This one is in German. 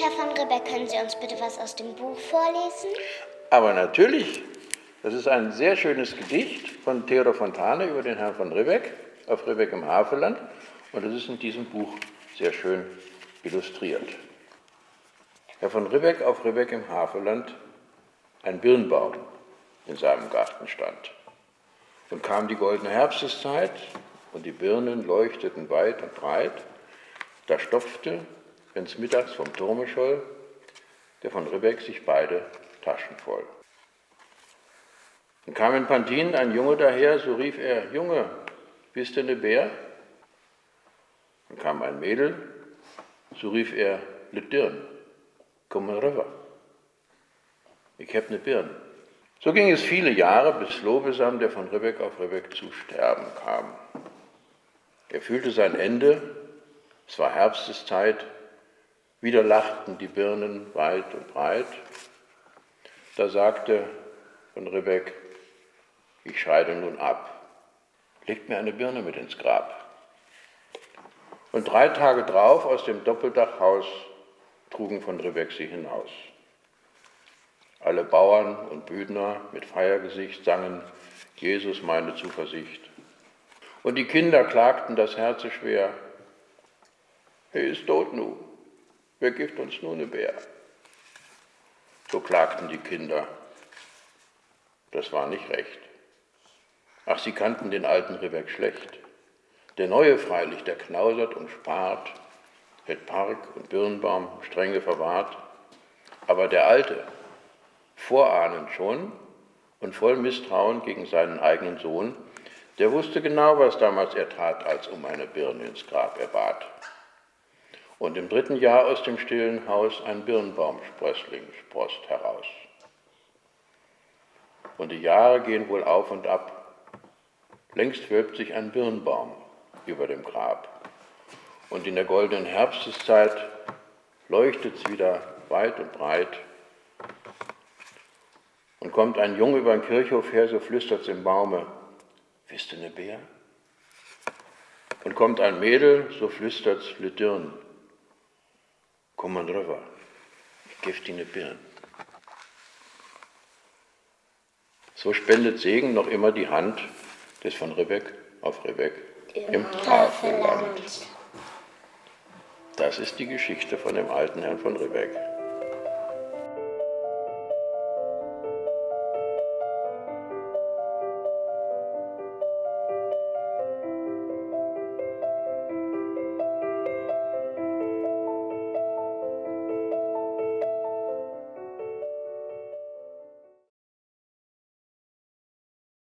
Herr von Ribbeck, können Sie uns bitte was aus dem Buch vorlesen? Aber natürlich. Das ist ein sehr schönes Gedicht von Theodor Fontane über den Herrn von Ribbeck auf Ribbeck im Havelland. Und das ist in diesem Buch sehr schön illustriert. Herr von Ribbeck auf Ribbeck im Havelland, ein Birnbaum in seinem Garten stand. Und kam die goldene Herbsteszeit und die Birnen leuchteten weit und breit. Da stopfte, wenn's mittags vom Turme scholl, der von Ribbeck sich beide Taschen voll. Und kam in Pantin ein Junge daher, so rief er: Junge, bist du ne Bär? Und kam ein Mädel, so rief er: Le Dirn, komm mal rüber, ich hab ne Birn. So ging es viele Jahre, bis Lobesam, der von Ribbeck auf Ribbeck, zu sterben kam. Er fühlte sein Ende, es war Herbsteszeit, wieder lachten die Birnen weit und breit. Da sagte von Ribbeck: Ich scheide nun ab, legt mir eine Birne mit ins Grab. Und 3 Tage drauf aus dem Doppeldachhaus trugen von Ribbeck sie hinaus. Alle Bauern und Büdner mit Feiergesicht sangen: Jesus, meine Zuversicht. Und die Kinder klagten das Herze schwer: Er ist tot nu, wer gibt uns nun ne Bär? So klagten die Kinder. Das war nicht recht. Ach, sie kannten den alten Ribbeck schlecht. Der neue freilich, der knausert und spart, hätt Park und Birnbaum strenge verwahrt. Aber der alte, vorahnend schon und voll Misstrauen gegen seinen eigenen Sohn, der wusste genau, was damals er tat, als um eine Birne ins Grab er bat. Und im 3. Jahr aus dem stillen Haus ein Birnbaumsprössling sproßt heraus. Und die Jahre gehen wohl auf und ab. Längst wölbt sich ein Birnbaum über dem Grab. Und in der goldenen Herbsteszeit leuchtet's wieder weit und breit. Und kommt ein Junge über den Kirchhof her, so flüstert's im Baume: Bist du ne Bär? Und kommt ein Mädel, so flüstert's: Le Dirn, komm mal rüber, ich geb dir ne Birn. So spendet Segen noch immer die Hand des von Ribbeck auf Ribbeck im Parfelland. Das ist die Geschichte von dem alten Herrn von Ribbeck.